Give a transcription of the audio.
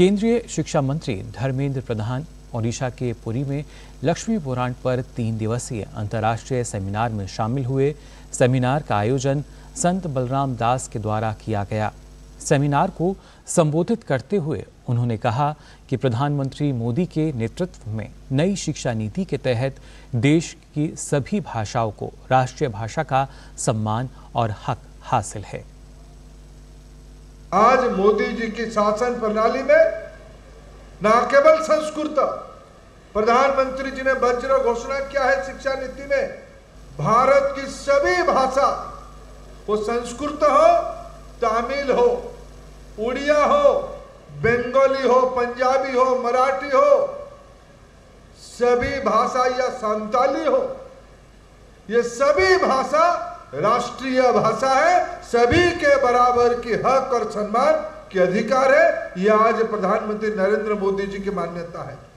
केंद्रीय शिक्षा मंत्री धर्मेंद्र प्रधान ओडिशा के पुरी में लक्ष्मी पुराण पर 3 दिवसीय अंतर्राष्ट्रीय सेमिनार में शामिल हुए। सेमिनार का आयोजन संत बलराम दास के द्वारा किया गया। सेमिनार को संबोधित करते हुए उन्होंने कहा कि प्रधानमंत्री मोदी के नेतृत्व में नई शिक्षा नीति के तहत देश की सभी भाषाओं को राष्ट्रीय भाषा का सम्मान और हक हासिल है। आज मोदी जी की शासन प्रणाली में न केवल संस्कृत, प्रधानमंत्री जी ने वज्र घोषणा किया है शिक्षा नीति में, भारत की सभी भाषा, वो संस्कृत हो, तमिल हो, उड़िया हो, बंगाली हो, पंजाबी हो, मराठी हो, सभी भाषा या संताली हो, ये सभी भाषा राष्ट्रीय भाषा है। सभी के बराबर की हक और सम्मान के अधिकार है। यह आज प्रधानमंत्री नरेंद्र मोदी जी की मान्यता है।